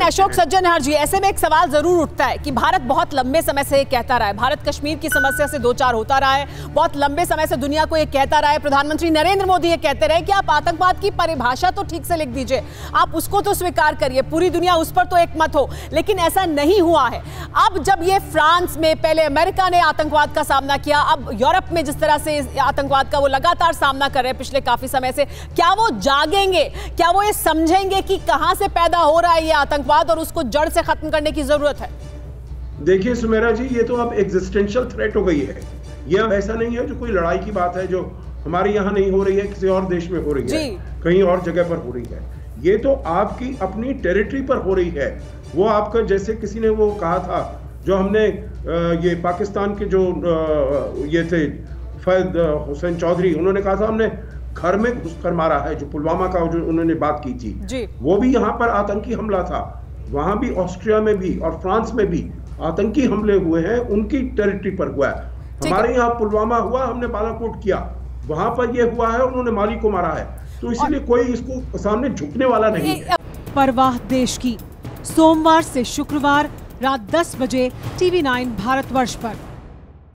में अशोक सज्जन हर जी, ऐसे में एक सवाल जरूर उठता है कि भारत बहुत लंबे समय से कहता रहा है, भारत कश्मीर की समस्या से दो चार होता रहा है, बहुत लंबे समय से दुनिया को ये कहता रहा है, प्रधानमंत्री नरेंद्र मोदी ये कहते रहे कि आप आतंकवाद की परिभाषा तो ठीक से लिख दीजिए, आप उसको तो स्वीकार करिए, पूरी दुनिया उस पर तो एकमत हो, लेकिन ऐसा नहीं हुआ है। अब जब ये फ्रांस में, पहले अमेरिका ने आतंकवाद का सामना किया, अब यूरोप में जिस तरह से आतंकवाद का वो लगातार सामना कर रहे हैं पिछले काफी समय से, क्या वो जागेंगे, क्या वो ये समझेंगे कि कहां से पैदा हो रहा है ये आतंकवाद और उसको जड़ से खत्म करने की जरूरत है? देखिए सुमेरा जी, ये तो अब एग्जिस्टेंशियल थ्रेट हो गई है। ये अब ऐसा नहीं है जो कोई लड़ाई की बात है जो हमारे यहाँ नहीं हो रही है, किसी और देश में हो रही है, कहीं और जगह पर हो रही है, ये तो आपकी अपनी टेरिटरी पर हो रही है। वो आपका, जैसे किसी ने वो कहा था, जो हमने ये पाकिस्तान के जो ये थे फैद हुसैन चौधरी, उन्होंने कहा था हमने घर में घुसकर मारा है, जो पुलवामा का जो उन्होंने बात की थी, वो भी यहाँ पर आतंकी हमला था। वहां भी, ऑस्ट्रिया में भी और फ्रांस में भी आतंकी हमले हुए हैं, उनकी टेरिटरी पर हुआ है। हमारे यहाँ पुलवामा हुआ, हमने बालाकोट किया, वहां पर ये हुआ है, उन्होंने माली को मारा है, तो इसलिए कोई इसको सामने झुकने वाला नहीं है। परवाह देश की, सोमवार से शुक्रवार रात 10 बजे TV9 भारतवर्ष पर।